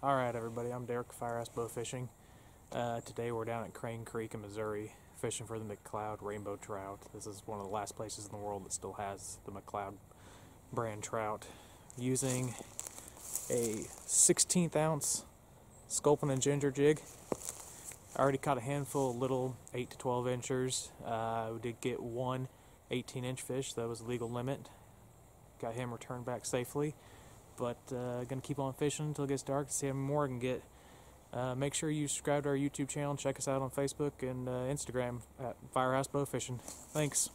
Alright everybody, I'm Derek, Firehouse Bow Fishing. Today we're down at Crane Creek in Missouri fishing for the McCloud Rainbow Trout. This is one of the last places in the world that still has the McCloud brand trout. Using a 16th ounce sculpin and ginger jig. I already caught a handful of little 8 to 12 inchers. We did get one 18 inch fish. That was the legal limit. Got him returned back safely. But gonna keep on fishing until it gets dark to see how many more I can get. Make sure you subscribe to our YouTube channel. Check us out on Facebook and Instagram at Firehouse Bow Fishing. Thanks.